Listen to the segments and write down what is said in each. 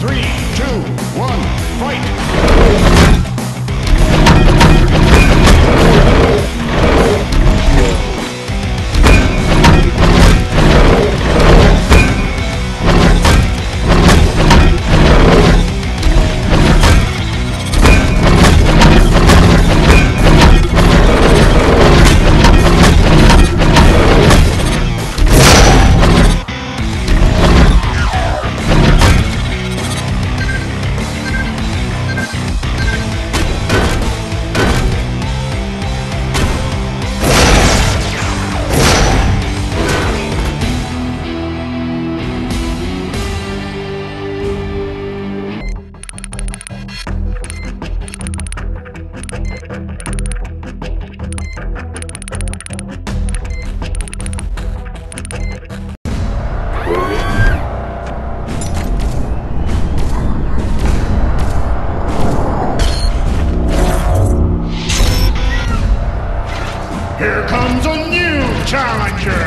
3, 2, 1, fight! Here comes a new challenger!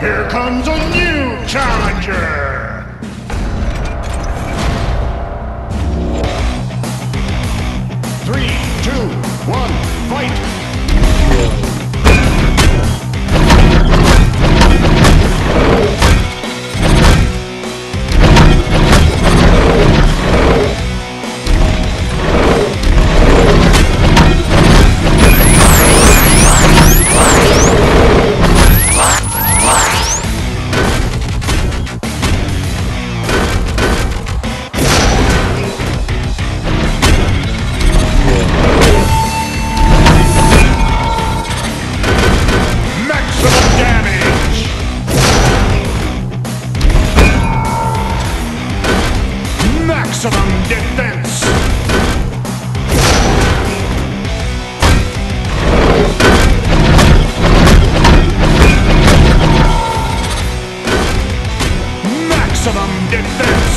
Here comes a new challenger! 3, 2, 1, fight! Maximum defense! Maximum defense!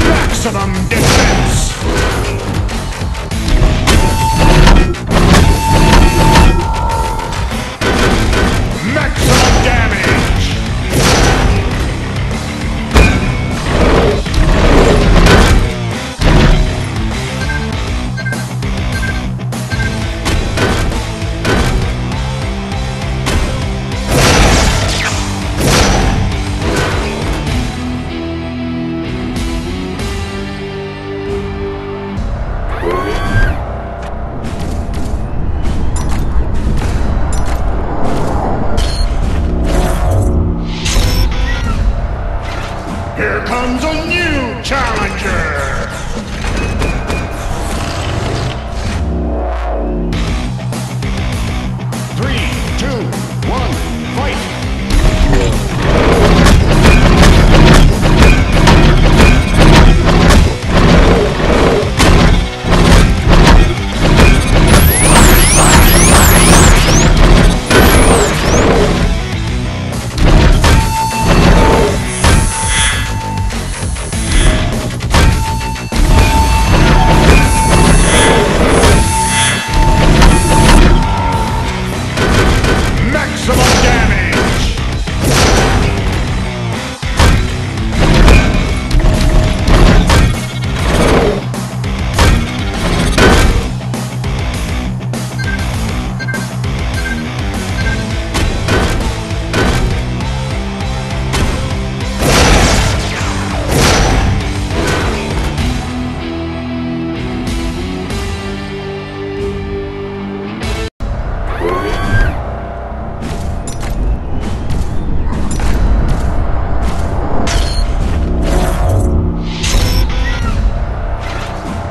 Maximum defense! Maximum damage! Here comes a new challenger! 3, 2, 1, fight!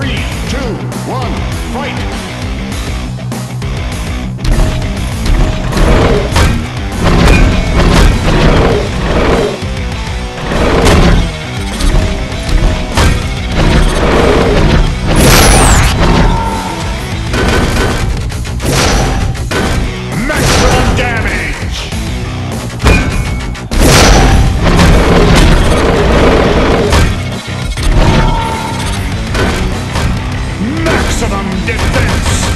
2, 1, fight! Maximum defense!